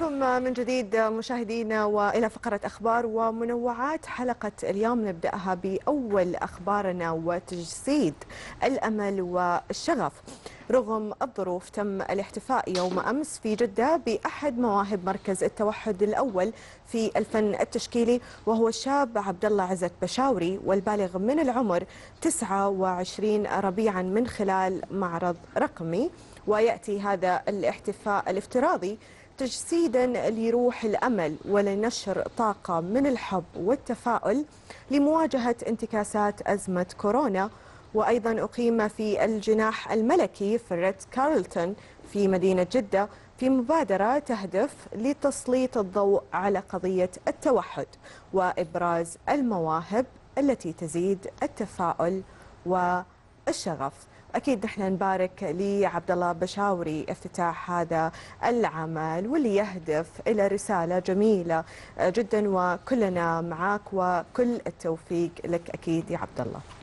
معكم من جديد مشاهدينا وإلى فقرة أخبار ومنوعات. حلقة اليوم نبدأها بأول أخبارنا وتجسيد الأمل والشغف. رغم الظروف تم الاحتفاء يوم أمس في جدة بأحد مواهب مركز التوحد الأول في الفن التشكيلي، وهو الشاب عبد الله عزت بشاوري والبالغ من العمر 29 ربيعا من خلال معرض رقمي. ويأتي هذا الاحتفاء الافتراضي تجسيدا لروح الأمل ولنشر طاقة من الحب والتفاؤل لمواجهة انتكاسات أزمة كورونا. وأيضا أقيم في الجناح الملكي في الريت كارلتون في مدينة جدة في مبادرة تهدف لتسليط الضوء على قضية التوحد وإبراز المواهب التي تزيد التفاؤل والشغف. أكيد نحن نبارك لعبد الله بشاوري افتتاح هذا العمل واللي يهدف إلى رسالة جميلة جدا، وكلنا معك وكل التوفيق لك أكيد يا عبد الله.